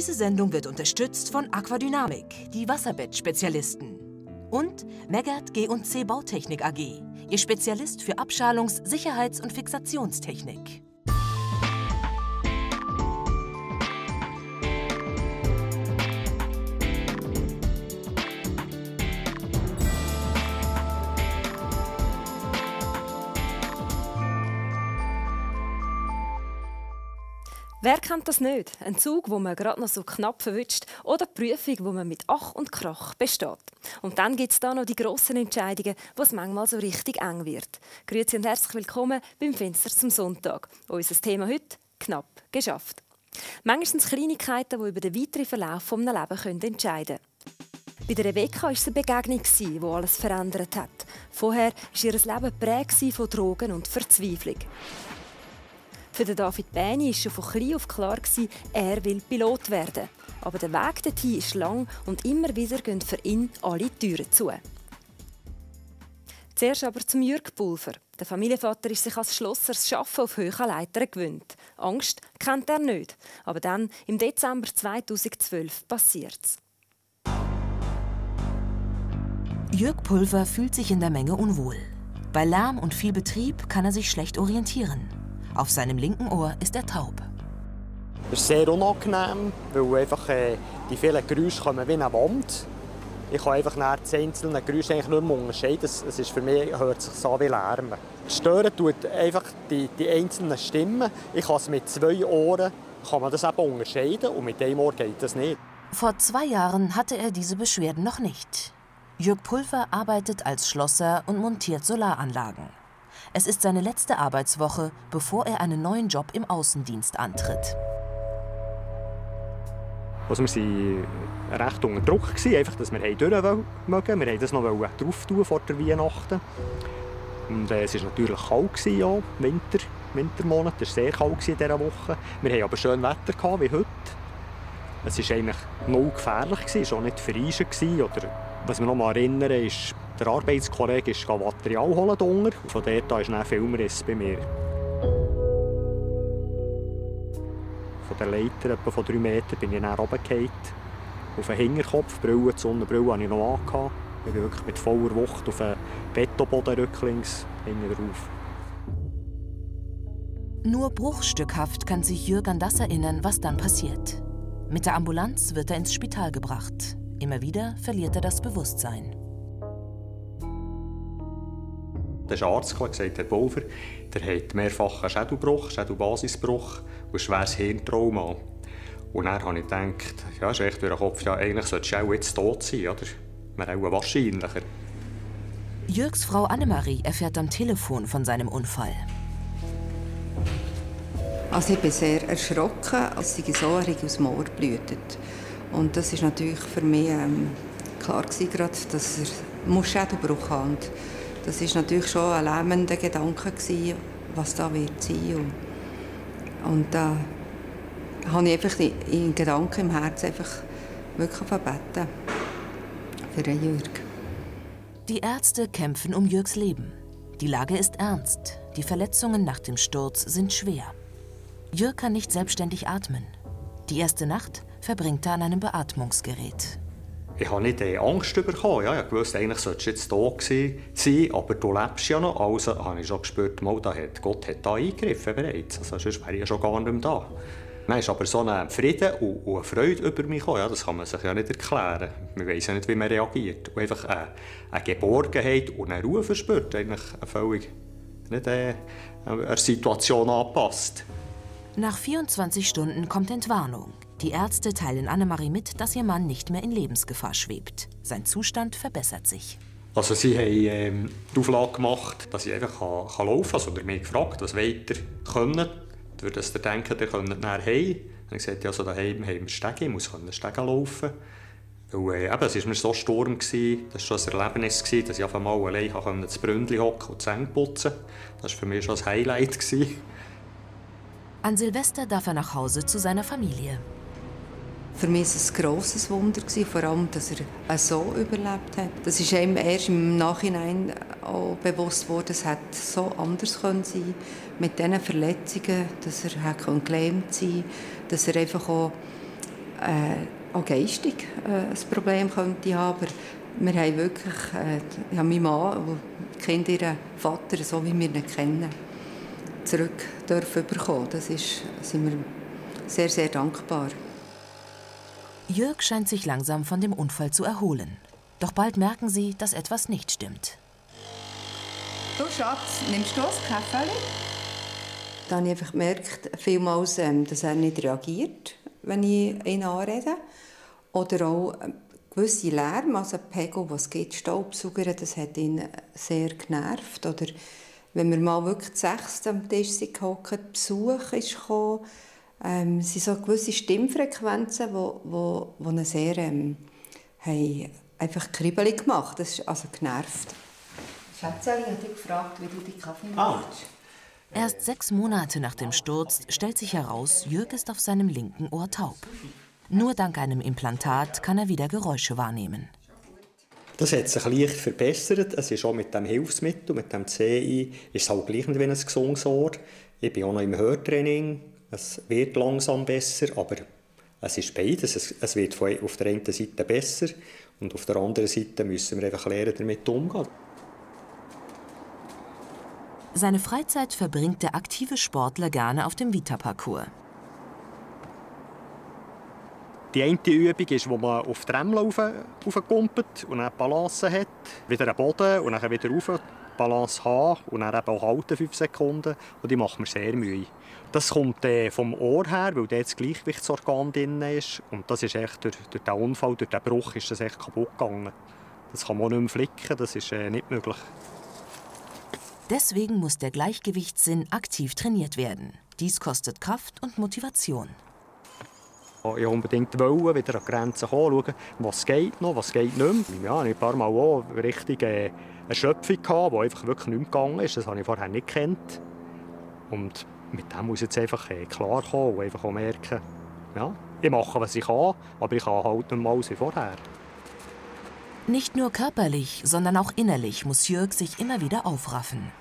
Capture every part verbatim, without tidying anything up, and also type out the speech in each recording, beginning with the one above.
Diese Sendung wird unterstützt von Aquadynamik, die Wasserbettspezialisten. Und Megert G und C Bautechnik A G, ihr Spezialist für Abschalungs-, Sicherheits- und Fixationstechnik. Wer kennt das nicht? Ein Zug, wo man gerade noch so knapp verwünscht, oder die Prüfung, wo man mit Ach und Krach besteht. Und dann gibt es da noch die grossen Entscheidungen, wo es manchmal so richtig eng wird. Grüezi und herzlich willkommen beim Fenster zum Sonntag. Unser Thema heute: knapp geschafft. Manchmal sind es Kleinigkeiten, die über den weiteren Verlauf eines Lebens entscheiden können. Bei der Rebecca war es eine Begegnung, die alles verändert hat. Vorher war ihr Leben geprägt von Drogen und Verzweiflung. Für David Bäni war schon von klein auf klar, er will Pilot werden. Aber der Weg dorthin ist lang und immer wieder gehen für ihn alle Türen zu. Zuerst aber zum Jürg Pulver. Der Familienvater ist sich als Schlosser das Arbeiten auf hohen Leitern gewöhnt. Angst kennt er nicht. Aber dann, im Dezember zweitausendzwölf, passiert es. Jürg Pulver fühlt sich in der Menge unwohl. Bei Lärm und viel Betrieb kann er sich schlecht orientieren. Auf seinem linken Ohr ist er taub. Es ist sehr unangenehm, weil einfach, äh, die vielen Geräusche kommen wie eine Wand. Ich kann einfach nach den einzelnen Geräusche eigentlich nicht mehr unterscheiden. Es ist für mich, hört sich an wie Lärm. Stören tut einfach die, die einzelnen Stimmen. Ich kann es mit zwei Ohren kann man das eben unterscheiden und mit einem Ohr geht das nicht. Vor zwei Jahren hatte er diese Beschwerden noch nicht. Jürg Pulver arbeitet als Schlosser und montiert Solaranlagen. Es ist seine letzte Arbeitswoche, bevor er einen neuen Job im Außendienst antritt. Also wir waren recht unter Druck, einfach, dass wir durchgehen mögen. Wir wollten das noch drauf tun vor der Weihnachten. Und, äh, es war natürlich kalt, ja, Winter, Wintermonat. Es war sehr kalt in dieser Woche. Wir hatten aber schön Wetter gehabt, wie heute. Es war eigentlich null gefährlich, es war auch nicht verreisen. Oder was wir noch mal erinnern, ist, der Arbeitskollege ging Material holen drunter. Von dort an ist ein Filmriss bei mir. Von der Leiter etwa von drei Metern bin ich dann runtergefallen. Auf den Hinterkopf, Brille, Sonnenbrille hatte ich noch an. Ich bin wirklich mit voller Wucht auf den Betonboden rücklings hinten drauf. Nur bruchstückhaft kann sich Jürg an das erinnern, was dann passiert. Mit der Ambulanz wird er ins Spital gebracht. Immer wieder verliert er das Bewusstsein. Der Arzt hat gesagt, Herr Pulver, der hat mehrfach einen Schädelbruch, Schädelbasisbruch und ein schweres Hirntrauma. Und dann habe ich gedacht, ja, ist echt durch den Kopf, ja, eigentlich sollte er jetzt tot sein, oder? Wäre auch wahrscheinlicher. Jürgs Frau Annemarie erfährt am Telefon von seinem Unfall. Also ich bin sehr erschrocken, als die Gesäuerung aus dem Ohr blutet. Und das war natürlich für mich ähm, klar gewesen, gerade, dass er einen Schädelbruch haben muss. Das war natürlich schon ein lähmender Gedanke, was da wird sein. Und da äh, habe ich einfach in Gedanken, im Herzen einfach wirklich verbeten für den Jürg. Die Ärzte kämpfen um Jürgs Leben. Die Lage ist ernst. Die Verletzungen nach dem Sturz sind schwer. Jürg kann nicht selbstständig atmen. Die erste Nacht verbringt er an einem Beatmungsgerät. Ich habe nicht Angst bekommen. Ja, ich wusste, eigentlich solltest du jetzt hier sein, aber du lebst ja noch. Also habe ich schon gespürt, mal, da hat Gott hat da eingegriffen bereits. Also, sonst wäre ich ja schon gar nicht mehr da. Dann ist aber so ein Frieden und eine Freude über mich gekommen. Ja, das kann man sich ja nicht erklären. Man weiss ja nicht, wie man reagiert. Und einfach eine, eine Geborgenheit und eine Ruhe verspürt. Eigentlich eine völlig nicht äh, einer Situation angepasst. Nach vierundzwanzig Stunden kommt Entwarnung. Die Ärzte teilen Annemarie mit, dass ihr Mann nicht mehr in Lebensgefahr schwebt. Sein Zustand verbessert sich. Also sie haben ähm, die Auflage gemacht, dass ich einfach kann, kann laufen kann. Also oder mich gefragt, was weiter können. Ich würde denken, ihr könnt nach Hause. Ich habe gesagt, also daheim haben wir Stege, ich muss Stege laufen. Und, äh, eben, es war mir so Sturm, das war schon ein Erlebnis, dass ich auf einmal allein konnte, das Bründli hocken und die Zähne putzen. Das war für mich schon ein Highlight. An Silvester darf er nach Hause zu seiner Familie. Für mich war es ein grosses Wunder, vor allem, dass er so überlebt hat. Das ist ihm erst im Nachhinein auch bewusst geworden, es hätte so anders sein können. Mit diesen Verletzungen, dass er gelähmt sein konnte, dass er einfach auch äh, auch geistig äh, ein Problem könnte haben. Aber wir haben wirklich, äh, ja, mein Mann kennt ihren Vater, so wie wir ihn kennen, zurück dürfen bekommen. Das ist, sind wir sehr, sehr dankbar. Jürg scheint sich langsam von dem Unfall zu erholen. Doch bald merken sie, dass etwas nicht stimmt. Du Schatz, nimmst du das Käferchen? Da habe ich einfach gemerkt, vielmals, dass er nicht reagiert, wenn ich ihn anrede. Oder auch gewisse Lärm, also Pegel, was geht, Staubsauger, das hat ihn sehr genervt. Oder wenn wir mal wirklich zu sechst am Tisch sassen, Besuch ist gekommen, ähm, sind so gewisse Stimmfrequenzen, die ihn sehr ähm, haben einfach kribbelig gemacht haben. Das ist also genervt. Schätzeli hat dich gefragt, wie du die Kaffee machst. Erst sechs Monate nach dem Sturz stellt sich heraus, Jürg ist auf seinem linken Ohr taub. Nur dank einem Implantat kann er wieder Geräusche wahrnehmen. Das hat sich leicht verbessert. Es ist auch mit dem Hilfsmittel, mit dem C I, ist es halt gleich nicht wie ein gesundes Ohr. Ich bin auch noch im Hörtraining. Es wird langsam besser, aber es ist beides. Es wird auf der einen Seite besser und auf der anderen Seite müssen wir einfach lernen, damit umzugehen. Seine Freizeit verbringt der aktive Sportler gerne auf dem Vita-Parcours. Die eine Übung ist, wo man auf die Rämmel raufkumpelt und eine Balance hat. Wieder einen Boden und dann wieder rauf, die Balance haben und dann eben auch halten, fünf Sekunden. Und die macht mir sehr Mühe. Das kommt vom Ohr her, weil dort das Gleichgewichtsorgan drin ist. Und das ist echt durch, durch den Unfall, durch den Bruch ist das echt kaputt gegangen. Das kann man auch nicht mehr flicken, das ist nicht möglich. Deswegen muss der Gleichgewichtssinn aktiv trainiert werden. Dies kostet Kraft und Motivation. Ich unbedingt wollte wieder an die Grenzen kommen, schauen, was geht noch, was geht nicht mehr. Ja, ich hatte ein paar Mal auch richtig eine Erschöpfung gehabt, die einfach wirklich nicht mehr gegangen ist. Das habe ich vorher nicht gekannt. Und mit dem muss ich jetzt einfach klarkommen und einfach auch merken, ja, ich mache, was ich kann, aber ich kann halt nicht mehr alles wie vorher. Nicht nur körperlich, sondern auch innerlich muss Jürg sich immer wieder aufraffen.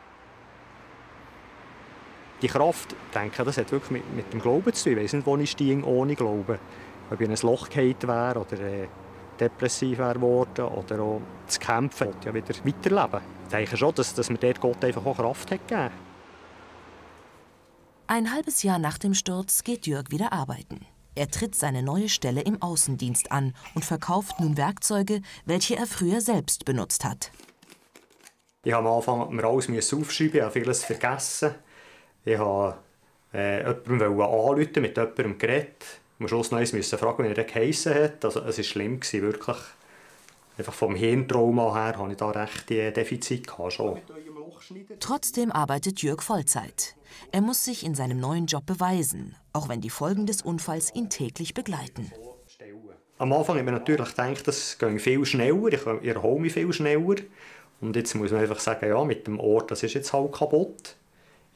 Die Kraft, denke, das hat wirklich mit, mit dem Glauben zu tun. Ich weiss nicht, wo ich stehe ohne Glauben. Ob ich in ein Loch gefallen wäre oder äh, depressiv wäre geworden oder auch zu kämpfen. Ich wollte ja wieder weiterleben. Ich denke schon, dass, dass mir dort Gott einfach auch Kraft hat gegeben. Ein halbes Jahr nach dem Sturz geht Jürg wieder arbeiten. Er tritt seine neue Stelle im Außendienst an und verkauft nun Werkzeuge, welche er früher selbst benutzt hat. Ich habe am Anfang mir alles aufschreiben, ich habe vieles vergessen. Ich wollte äh, jemanden anrufen, mit jemandem geredet. Am Schluss musste ich fragen, wie er geheissen hat. Also, es war schlimm, wirklich. Einfach vom Hirntrauma her hatte ich da recht äh, Defizit. Schon. Trotzdem arbeitet Jürg Vollzeit. Er muss sich in seinem neuen Job beweisen, auch wenn die Folgen des Unfalls ihn täglich begleiten. Am Anfang habe ich mir natürlich gedacht, das geht viel schneller, ich erhole mich viel schneller. Und jetzt muss man einfach sagen, ja, mit dem Ohr, das ist jetzt halt kaputt.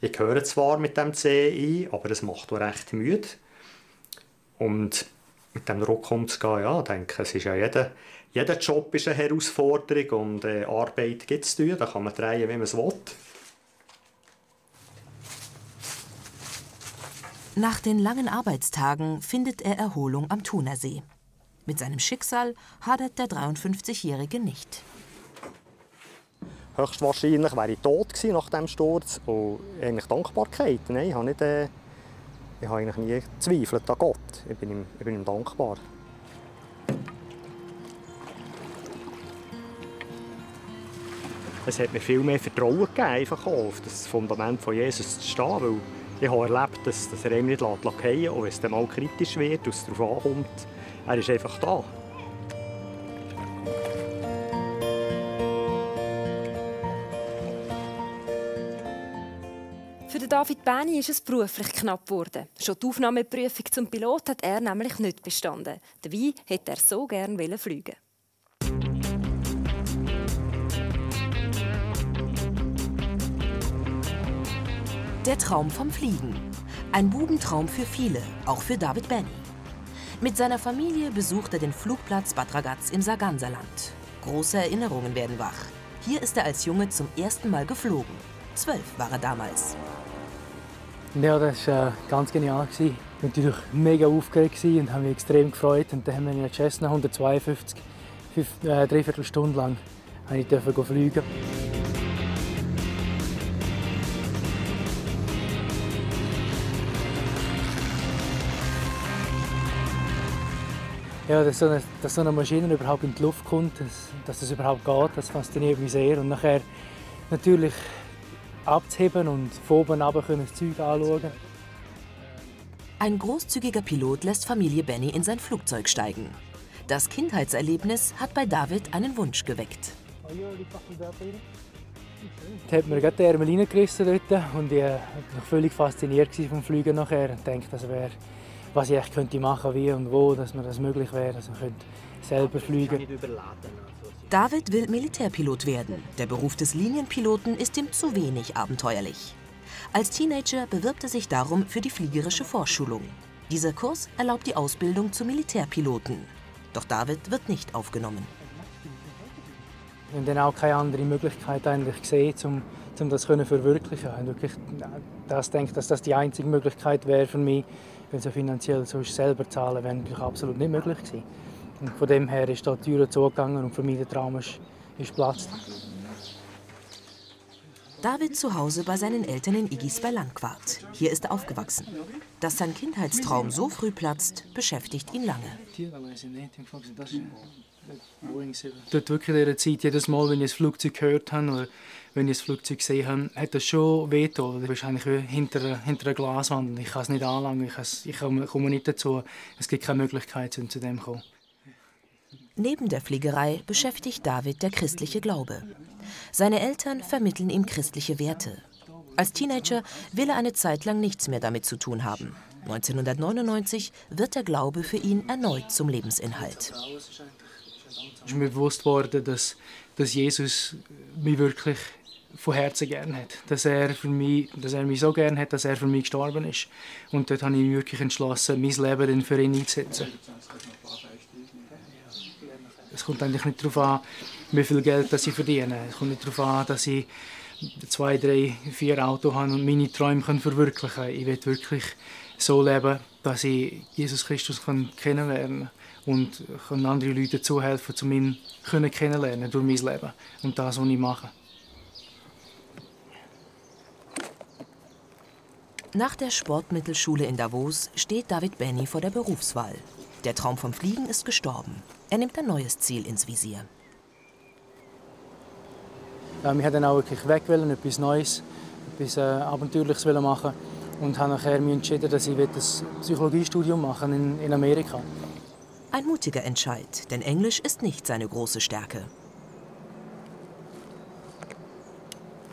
Ich höre zwar mit dem C I, aber es macht auch recht müde. Und mit dem Druck umzugehen, ja, ich denke, es ist ja jeder, jeder Job ist eine Herausforderung und äh, Arbeit gibt es zu tun, da kann man drehen, wie man es will. Nach den langen Arbeitstagen findet er Erholung am Thunersee. Mit seinem Schicksal hadert der dreiundfünfzigjährige nicht. Höchstwahrscheinlich wäre ich tot gewesen nach dem Sturz. Und eigentlich Dankbarkeit. Nein, ich habe, nicht, äh, ich habe eigentlich nie gezweifelt an Gott. Ich bin ihm, ich bin ihm dankbar. Es hat mir viel mehr Vertrauen gegeben, einfach auf das Fundament von Jesus zu stehen. Weil ich habe erlebt, dass, dass er ihm nicht fallen lässt. Und wenn es dann mal kritisch wird und es darauf ankommt, er ist einfach da. Für David Bäni ist es beruflich knapp geworden. Schon die Aufnahmeprüfung zum Pilot hat er nämlich nicht bestanden. Dabei hätte er so gerne fliegen. Der Traum vom Fliegen. Ein Bubentraum für viele, auch für David Bäni. Mit seiner Familie besucht er den Flugplatz Bad Ragaz im Sarganserland. Große Erinnerungen werden wach. Hier ist er als Junge zum ersten Mal geflogen. Zwölf war er damals. Ja, das war ganz genial. natürlich mega aufgeregt gewesen und haben mich extrem gefreut. Und dann haben wir ihn gegessen, hundertzweiundfünfzig, fünf, äh, dreiviertel Stunde lang durfte ich fliegen. Ja, dass so, eine, dass so eine Maschine überhaupt in die Luft kommt, dass, dass das überhaupt geht, das fasziniert mich sehr. Und nachher natürlich abzuheben und von oben runter können das Zeug anschauen. Ein großzügiger Pilot lässt Familie Bäni in sein Flugzeug steigen. Das Kindheitserlebnis hat bei David einen Wunsch geweckt. Da hat mir gerade die Ärmel reingerissen und ich war völlig fasziniert vom Fliegen nachher und dachte, das wäre, was ich echt könnte machen, wie und wo, dass mir das möglich wäre, dass man könnte selber fliegen. David will Militärpilot werden. Der Beruf des Linienpiloten ist ihm zu wenig abenteuerlich. Als Teenager bewirbt er sich darum für die fliegerische Vorschulung. Dieser Kurs erlaubt die Ausbildung zum Militärpiloten. Doch David wird nicht aufgenommen. Ich habe dann auch keine andere Möglichkeit eigentlich gesehen, um, um das zu verwirklichen. Ich wirklich das denke, dass das die einzige Möglichkeit wäre für mich, weil so finanziell sonst selber zahlen wäre natürlich absolut nicht möglich gewesen. Und von dem her ist da die Türe zugegangen und für mich der Traum ist, ist geplatzt. David zu Hause bei seinen Eltern in Igis bei Langquart. Hier ist er aufgewachsen. Dass sein Kindheitstraum so früh platzt, beschäftigt ihn lange. Dort wirklich in dieser Zeit, jedes Mal, wenn ich das Flugzeug gehört habe oder wenn ich das Flugzeug gesehen habe, hat das schon wehgetan. Wahrscheinlich hinter, hinter einer Glaswand. Ich kann es nicht anlangen, ich, ich komme nicht dazu. Es gibt keine Möglichkeit, um zu dem zu kommen. Neben der Fliegerei beschäftigt David der christliche Glaube. Seine Eltern vermitteln ihm christliche Werte. Als Teenager will er eine Zeit lang nichts mehr damit zu tun haben. neunzehnhundertneunundneunzig wird der Glaube für ihn erneut zum Lebensinhalt. Es ist mir bewusst worden, dass, dass Jesus mich wirklich von Herzen gern hat. Dass er, für mich, dass er mich so gern hat, dass er für mich gestorben ist. Und dort habe ich mich wirklich entschlossen, mein Leben für ihn einzusetzen. Es kommt eigentlich nicht darauf an, wie viel Geld ich verdiene. Es kommt nicht darauf an, dass ich zwei, drei, vier Autos habe und meine Träume verwirklichen kann. Ich will wirklich so leben, dass ich Jesus Christus kennenlernen kann und andere Leute dazu helfen, zu meinem Können kennenlernen durch mein Leben und das, was ich mache. Nach der Sportmittelschule in Davos steht David Bäni vor der Berufswahl. Der Traum vom Fliegen ist gestorben. Er nimmt ein neues Ziel ins Visier. Ja, ich wollte dann auch wirklich weg, etwas Neues, etwas äh, Abenteuerliches machen. Und habe nachher mich entschieden, dass ich ein Psychologiestudium machen in, in Amerika. Ein mutiger Entscheid, denn Englisch ist nicht seine große Stärke.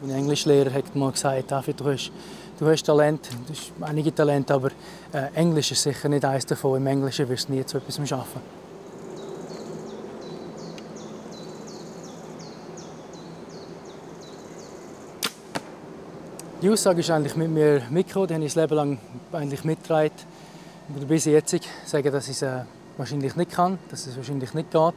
Mein Englischlehrer hat mal gesagt, David, du hast, du hast Talent, du hast einige Talente, aber äh, Englisch ist sicher nicht eines davon. Im Englischen wirst du nie zu etwas schaffen. Die Aussage ist eigentlich mit mir mitgekommen, die habe ich das Leben lang eigentlich mitgetragen. Bis jetzt sage, dass ich es äh, wahrscheinlich nicht kann, dass es wahrscheinlich nicht geht.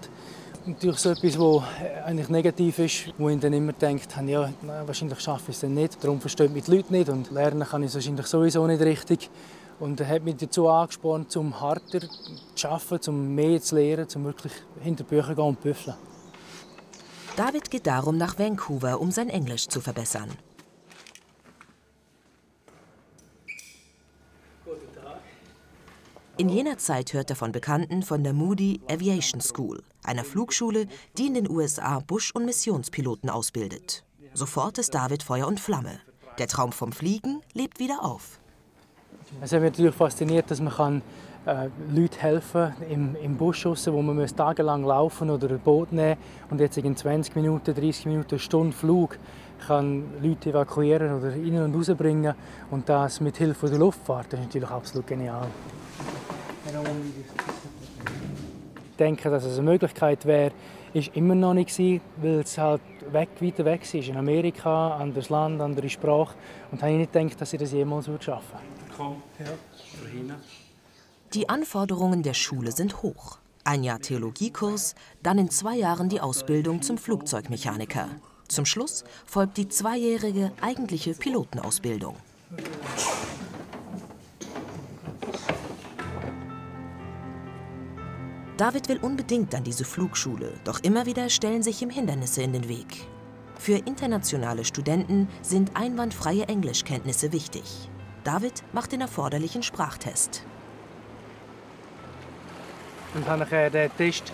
Natürlich so etwas, das eigentlich negativ ist, wo ich dann immer denkt, ja, wahrscheinlich schaffe ich es nicht, darum verstehen mich die Leute nicht und lernen kann ich es wahrscheinlich sowieso nicht richtig. Und das hat mich dazu angespornt, um harter zu arbeiten, um mehr zu lernen, um wirklich hinter Bücher zu gehen und büffeln. David geht darum nach Vancouver, um sein Englisch zu verbessern. In jener Zeit hört er von Bekannten von der Moody Aviation School, einer Flugschule, die in den U S A Busch- und Missionspiloten ausbildet. Sofort ist David Feuer und Flamme. Der Traum vom Fliegen lebt wieder auf. Es hat mich natürlich fasziniert, dass man kann, äh, Leuten helfen kann im, im Busch, wo man tagelang laufen oder ein Boot nehmen muss. Und jetzt in zwanzig Minuten, dreißig Minuten, eine Stunde Flug kann Leute evakuieren oder rein- und rausbringen. Und das mit Hilfe der Luftfahrt, das ist natürlich absolut genial. Ich denke, dass es eine Möglichkeit wäre, ist immer noch nicht gewesen, weil es halt weg, weiter weg ist. In Amerika, anderes Land, andere Sprache. Und habe ich nicht gedacht, dass ich das jemals schaffen würde. Die Anforderungen der Schule sind hoch. Ein Jahr Theologiekurs, dann in zwei Jahren die Ausbildung zum Flugzeugmechaniker. Zum Schluss folgt die zweijährige eigentliche Pilotenausbildung. David will unbedingt an diese Flugschule, doch immer wieder stellen sich ihm Hindernisse in den Weg. Für internationale Studenten sind einwandfreie Englischkenntnisse wichtig. David macht den erforderlichen Sprachtest. Dann habe ich äh, den Test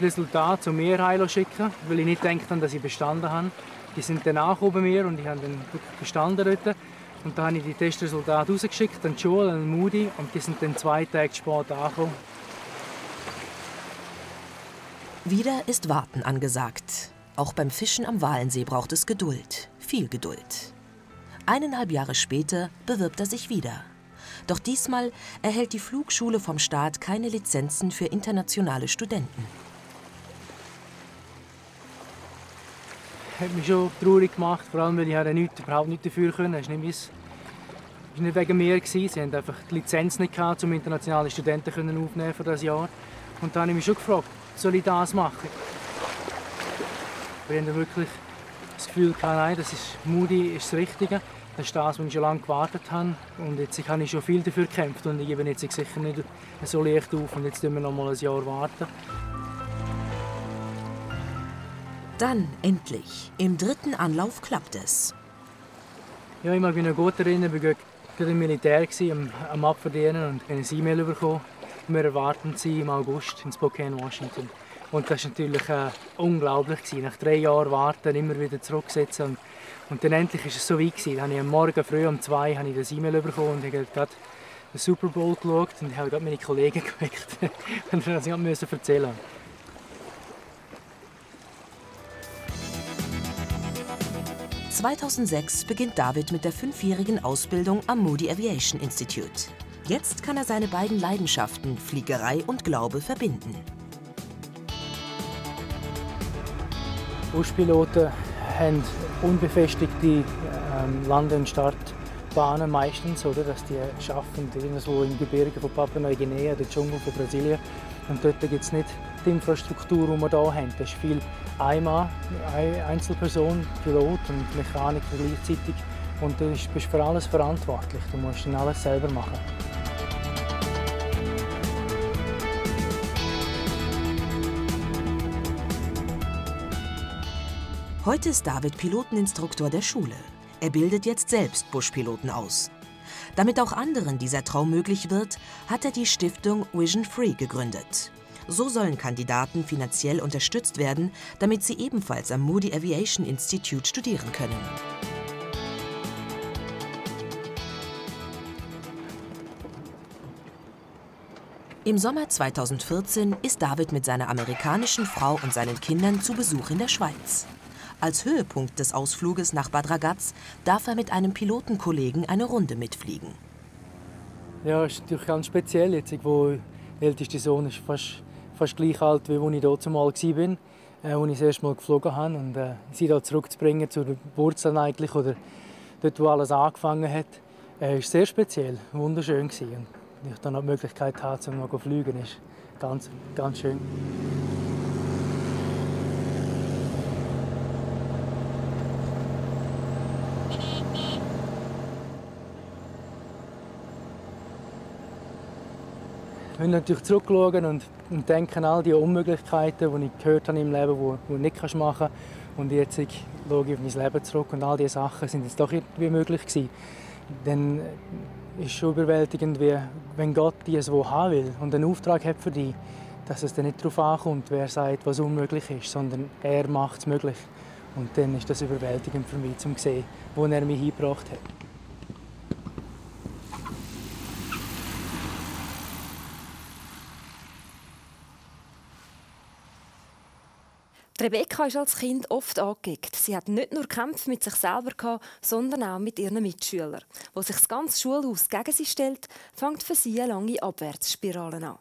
Resultat zu mir schicken, weil ich nicht denke, dass ich bestanden habe. Die sind dann auch bei mir und ich habe dann bestanden dort. Und dann habe ich die Testresultate rausgeschickt an die Schule, an Moody, und die sind dann zwei Tage später angekommen. Wieder ist Warten angesagt. Auch beim Fischen am Walensee braucht es Geduld, viel Geduld. Eineinhalb Jahre später bewirbt er sich wieder. Doch diesmal erhält die Flugschule vom Staat keine Lizenzen für internationale Studenten. Das hat mich schon traurig gemacht, vor allem weil ich nichts, überhaupt nichts dafür konnte. Es war nicht wegen mir. Sie hatten einfach die Lizenz nicht gehabt, um internationale Studenten aufzunehmen für das Jahr. Und da habe ich mich schon gefragt, soll ich das machen? Wir hatten wirklich das Gefühl, nein, das ist, Moody ist das Richtige. Das ist das, was ich schon lange gewartet habe. Und jetzt habe ich schon viel dafür gekämpft und ich gebe jetzt sicher nicht so leicht auf. Und jetzt müssen wir noch mal ein Jahr warten. Dann endlich. Im dritten Anlauf klappt es. Ja, ich mag mich noch gut erinnern, ich war gerade im Militär, am, am Abverdienen, und habe eine E-Mail bekommen. Wir erwarten sie im August in Spokane, Washington. Und das war natürlich äh, unglaublich. Nach drei Jahren warten, immer wieder zurücksetzen. Und, und dann endlich war es so weit. Dann habe ich am Morgen früh um zwei habe ich das E-Mail bekommen und habe gerade den Super Bowl geschaut und habe gerade meine Kollegen geweckt. Und das musste ich erzählen. zweitausendsechs beginnt David mit der fünfjährigen Ausbildung am Moody Aviation Institute. Jetzt kann er seine beiden Leidenschaften, Fliegerei und Glaube, verbinden. Buschpiloten haben unbefestigte Lande- und Startbahnen meistens, oder? Dass die schaffen, irgendwo im Gebirge von Papua-Neuguinea, der Dschungel von Brasilien. Und dort gibt es nicht die Infrastruktur, die wir hier haben. Das ist viel einmal, eine Einzelperson, Pilot und Mechaniker gleichzeitig. Und du bist für alles verantwortlich. Du musst dann alles selber machen. Heute ist David Piloteninstruktor der Schule. Er bildet jetzt selbst Buschpiloten aus. Damit auch anderen dieser Traum möglich wird, hat er die Stiftung Vision Free gegründet. So sollen Kandidaten finanziell unterstützt werden, damit sie ebenfalls am Moody Aviation Institute studieren können. Im Sommer zweitausendvierzehn ist David mit seiner amerikanischen Frau und seinen Kindern zu Besuch in der Schweiz. Als Höhepunkt des Ausfluges nach Bad Ragaz darf er mit einem Pilotenkollegen eine Runde mitfliegen. Ja, das ist natürlich ganz speziell jetzt, wo der älteste Sohn ist fast, fast gleich alt, wie als ich dort mal war, als ich das erste Mal geflogen habe. Und äh, sie da zurückzubringen zur Wurzeln eigentlich, oder dort, wo alles angefangen hat, äh, ist sehr speziell, wunderschön gewesen. Und ich dann noch die Möglichkeit hatte, noch zu fliegen, ist ganz, ganz schön. Wir müssen natürlich zurückschauen und, und denken an all die Unmöglichkeiten, die ich gehört habe im Leben, die du nicht machen kannst. Und jetzt schaue ich auf mein Leben zurück und all diese Sachen sind jetzt doch irgendwie möglich gewesen. Dann ist es schon überwältigend, wie, wenn Gott dir es wo haben will und einen Auftrag hat für dich, dass es dann nicht darauf ankommt, wer sagt, was unmöglich ist, sondern er macht es möglich. Und dann ist das überwältigend für mich, um zu sehen, wo er mich hingebracht hat. Rebecca ist als Kind oft angeguckt. Sie hat nicht nur Kämpfe mit sich selber gehabt, sondern auch mit ihren Mitschülern. Wo sich das ganze Schulhaus gegen sie stellt, fängt für sie eine lange Abwärtsspirale an.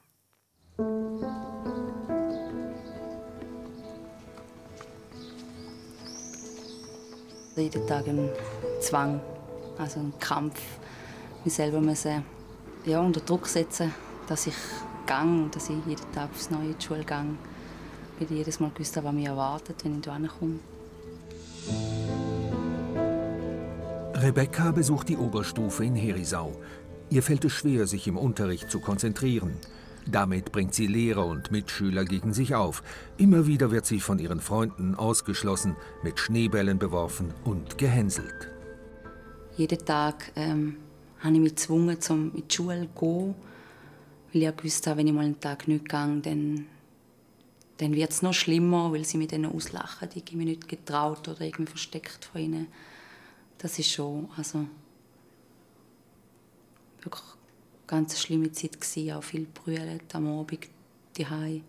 Jeden Tag ein Zwang, also ein Kampf. Ich selber musste, ja, unter Druck setzen, dass ich gang, dass ich jeden Tag aufs Neue in die Schule gang. Ich habe jedes Mal gewusst, was mich erwartet, wenn ich hierher komme. Rebecca besucht die Oberstufe in Herisau. Ihr fällt es schwer, sich im Unterricht zu konzentrieren. Damit bringt sie Lehrer und Mitschüler gegen sich auf. Immer wieder wird sie von ihren Freunden ausgeschlossen, mit Schneebällen beworfen und gehänselt. Jeden Tag ähm, habe ich mich gezwungen, um in die Schule zu gehen, weil ich wusste, wenn ich mal einen Tag nicht gehe, dann, dann wird es noch schlimmer, weil sie mich dann auslachen. Ich habe mich nicht getraut oder irgendwie versteckt von ihnen. Das ist schon, also, wirklich eine ganz schlimme Zeit gewesen, auch viel brüllen am Abend zu Hause.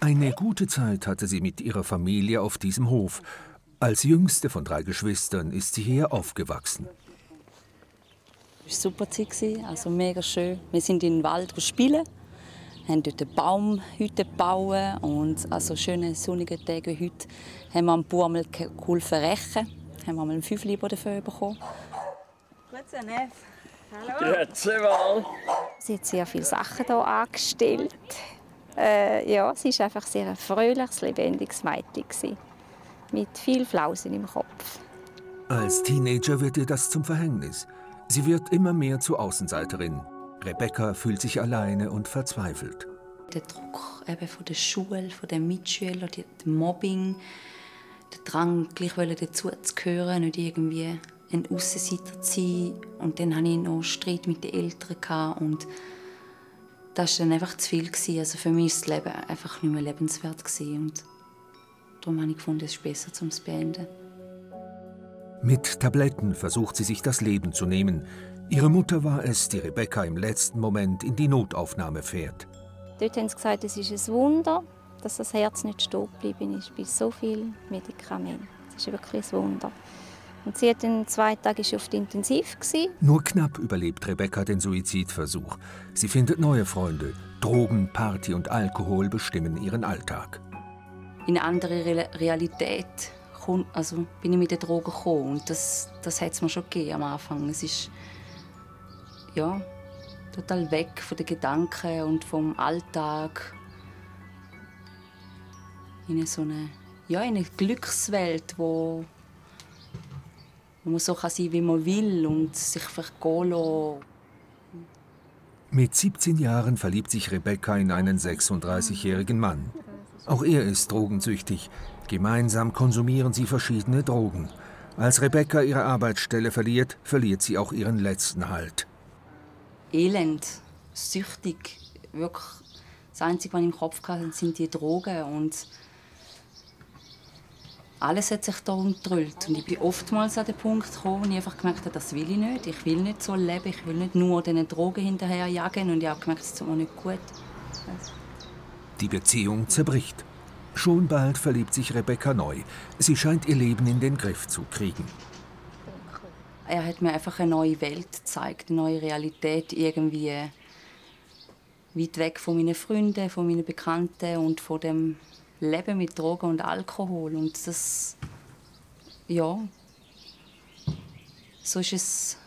Eine gute Zeit hatte sie mit ihrer Familie auf diesem Hof. Als jüngste von drei Geschwistern ist sie hier aufgewachsen. Es war eine super Zeit, also mega schön. Wir sind in den Wald gespielt, haben dort eine Baumhütte gebaut und also schöne sonnige Tage wie heute haben wir am Bauern mal geholfen rechen. Haben wir mal einen Fünfliber dafür bekommen. Guten Abend. Hallo. Grüezi wohl. Sie hat sehr viele Sachen hier angestellt. Äh, ja, sie war einfach sehr ein fröhliches, lebendiges Mädchen gewesen, mit viel Flausen im Kopf. Als Teenager wird ihr das zum Verhängnis. Sie wird immer mehr zur Außenseiterin. Rebecca fühlt sich alleine und verzweifelt. Der Druck eben von der Schule, von den Mitschülern, das Mobbing, der Drang, gleich dazuzugehören, nicht irgendwie ein Aussenseiter zu sein. Und dann hatte ich noch Streit mit den Eltern. Und das war dann einfach zu viel. Also für mich war das Leben einfach nicht mehr lebenswert. Und darum habe ich gefunden, es ist besser, um es zu beenden. Mit Tabletten versucht sie, sich das Leben zu nehmen. Ihre Mutter war es, die Rebecca im letzten Moment in die Notaufnahme fährt. Dort haben sie gesagt, es ist ein Wunder, dass das Herz nicht stehen geblieben ist bei so vielen Medikamenten. Das ist wirklich ein Wunder. Und sie war dann zwei Tage auf der Intensiv. Nur knapp überlebt Rebecca den Suizidversuch. Sie findet neue Freunde. Drogen, Party und Alkohol bestimmen ihren Alltag. In eine andere Re Realität also bin ich mit den Drogen gekommen. Und das, das hat es mir schon gegeben am Anfang. Es ist ja, total weg von den Gedanken und vom Alltag. In so eine, ja, in eine Glückswelt, wo, wo man so sein kann, wie man will und sich vielleicht gehen lässt. Mit siebzehn Jahren verliebt sich Rebecca in einen sechsunddreißigjährigen Mann. Auch er ist drogensüchtig. Gemeinsam konsumieren sie verschiedene Drogen. Als Rebecca ihre Arbeitsstelle verliert, verliert sie auch ihren letzten Halt. Elend, süchtig, wirklich. Das Einzige, was ich im Kopf hatte, sind die Drogen. Und alles hat sich darum gedrückt. Und ich bin oftmals an den Punkt gekommen, wo ich einfach gemerkt habe, das will ich nicht. Ich will nicht so leben, ich will nicht nur diesen Drogen hinterherjagen. Und ich habe gemerkt, das ist mir nicht gut. Die Beziehung zerbricht. Schon bald verliebt sich Rebecca neu. Sie scheint ihr Leben in den Griff zu kriegen. Er hat mir einfach eine neue Welt gezeigt, eine neue Realität irgendwie. Weit weg von meinen Freunden, von meinen Bekannten und von dem Leben mit Drogen und Alkohol. Und das, ja, so ist es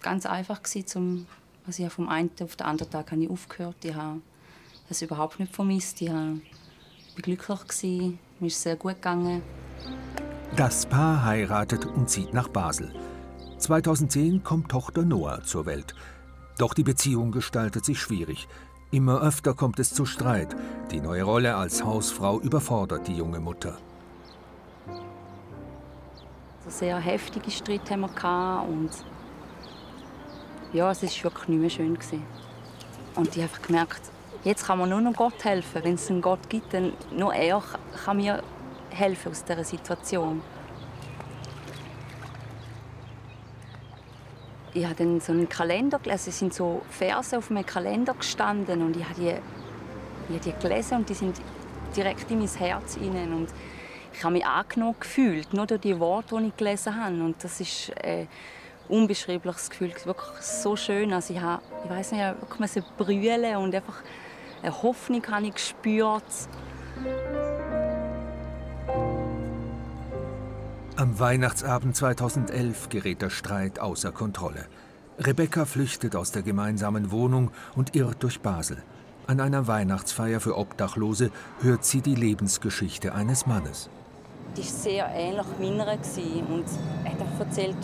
ganz einfach gewesen. Also ich vom einen auf den anderen Tag habe ich aufgehört. Ich habe es überhaupt nicht vermisst. Ich war glücklich gewesen. Mir ist es sehr gut gegangen. Das Paar heiratet und zieht nach Basel. zweitausendzehn kommt Tochter Noah zur Welt. Doch die Beziehung gestaltet sich schwierig. Immer öfter kommt es zu Streit. Die neue Rolle als Hausfrau überfordert die junge Mutter. Sehr heftige Streit hatten wir. Und ja, es war wirklich nicht mehr schön. Und ich habe gemerkt, jetzt kann man nur noch Gott helfen. Wenn es einen Gott gibt, dann nur er kann mir helfen aus dieser Situation. Ich habe dann so einen Kalender gelesen, es sind so Verse auf meinem Kalender gestanden und ich habe die, ich habe die gelesen und die sind direkt in mein Herz hinein und ich habe mich angenommen gefühlt, nur durch die Worte, die ich gelesen habe und das ist ein unbeschreibliches Gefühl, wirklich so schön, also ich habe, ich weiß nicht, ich musste brüllen und einfach eine Hoffnung habe ich gespürt. Am Weihnachtsabend zweitausendelf gerät der Streit außer Kontrolle. Rebecca flüchtet aus der gemeinsamen Wohnung und irrt durch Basel. An einer Weihnachtsfeier für Obdachlose hört sie die Lebensgeschichte eines Mannes. Die war sehr ähnlich meiner und er hat erzählt,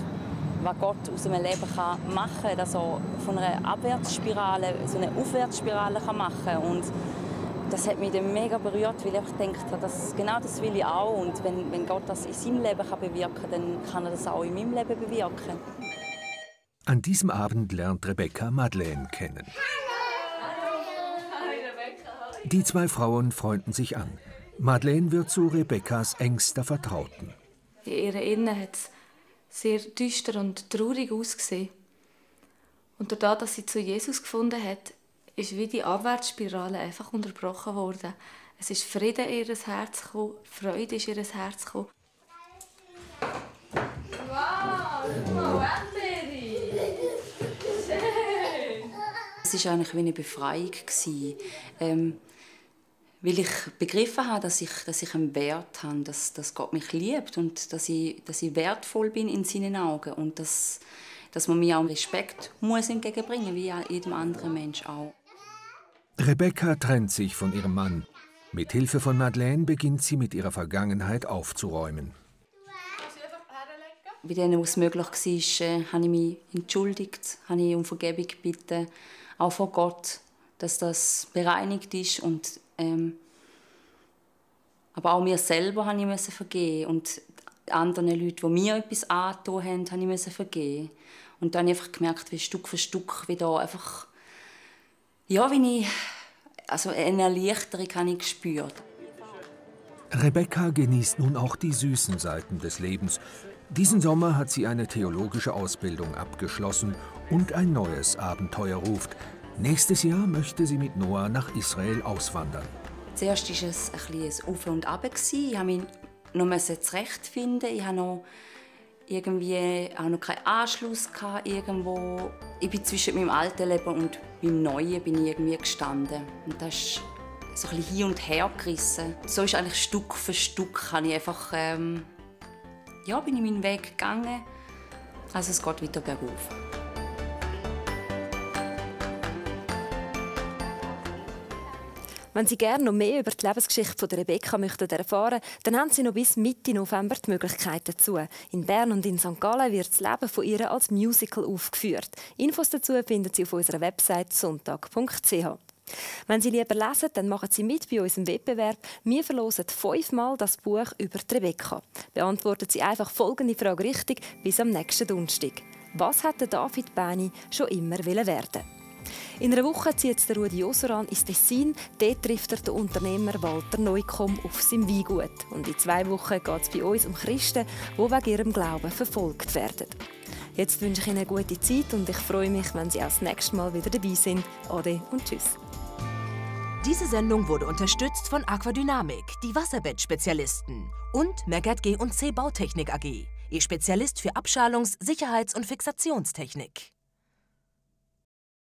was Gott aus einem Leben kann machen kann, dass er von einer Abwärtsspirale so eine Aufwärtsspirale kann machen kann. Und das hat mich dann mega berührt, weil ich dachte, dass genau das will ich auch. Und wenn, wenn Gott das in seinem Leben kann bewirken kann, dann kann er das auch in meinem Leben bewirken. An diesem Abend lernt Rebecca Madeleine kennen. Hallo! Hallo Rebecca! Die zwei Frauen freunden sich an. Madeleine wird zu Rebeccas engster Vertrauten. In ihrer Innen hat es sehr düster und traurig ausgesehen. Und dadurch, dass sie zu Jesus gefunden hat, ist wie die Abwärtsspirale einfach unterbrochen worden. Es ist Frieden in ihr Herz gekommen, Freude ist in ihr Herz gekommen. Wow, wow, schön! Es war eigentlich wie eine Befreiung, ähm, weil ich begriffen habe, dass ich, dass ich einen Wert habe, dass, dass Gott mich liebt und dass ich, dass ich wertvoll bin in seinen Augen und dass, dass man mir auch Respekt muss entgegenbringen, wie jedem anderen Mensch auch. Rebecca trennt sich von ihrem Mann. Mit Hilfe von Madeleine beginnt sie, mit ihrer Vergangenheit aufzuräumen. Bei denen, wo es möglich war, habe ich mich entschuldigt, habe ich um Vergebung gebeten, auch vor Gott, dass das bereinigt ist. Und, ähm, aber auch mir selber habe ich vergeben und anderen Leuten, die mir etwas angetan haben, habe ich vergeben. Und dann habe ich einfach gemerkt, wie Stück für Stück wieder einfach, ja, wie ich, also eine Erleichterung habe ich gespürt. Rebecca genießt nun auch die süßen Seiten des Lebens. Diesen Sommer hat sie eine theologische Ausbildung abgeschlossen und ein neues Abenteuer ruft. Nächstes Jahr möchte sie mit Noah nach Israel auswandern. Zuerst war es ein bisschen ein Auf und Ab. Ich musste mich noch zurechtfinden. Ich hatte noch irgendwie auch noch keinen Anschluss irgendwo. Ich bin zwischen meinem alten Leben und meinem neuen bin ich irgendwie gestanden. Und das ist so ein bisschen hin und her gerissen. So ist eigentlich Stück für Stück habe ich einfach, ähm, ja, bin ich meinen Weg gegangen. Also es geht weiter bergauf. Wenn Sie gerne noch mehr über die Lebensgeschichte von Rebecca möchten erfahren möchten, dann haben Sie noch bis Mitte November die Möglichkeit dazu. In Bern und in Sankt Gallen wird das Leben von ihr als Musical aufgeführt. Infos dazu finden Sie auf unserer Website sonntag punkt c h. Wenn Sie lieber lesen, dann machen Sie mit bei unserem Wettbewerb. Wir verlosen fünfmal das Buch über Rebecca. Beantworten Sie einfach folgende Frage richtig bis am nächsten Donnerstag. Was hätte David Bäni schon immer werden wollen? In einer Woche zieht der Rudi Osoran ins Tessin. Dort trifft er den Unternehmer Walter Neukomm auf seinem Weingut. Und in zwei Wochen geht es bei uns um Christen, die wegen ihrem Glauben verfolgt werden. Jetzt wünsche ich Ihnen eine gute Zeit und ich freue mich, wenn Sie auch das nächste Mal wieder dabei sind. Ade und tschüss. Diese Sendung wurde unterstützt von Aquadynamik, die Wasserbettspezialisten, und Megert G und C Bautechnik A G, Ihr Spezialist für Abschalungs-, Sicherheits- und Fixationstechnik.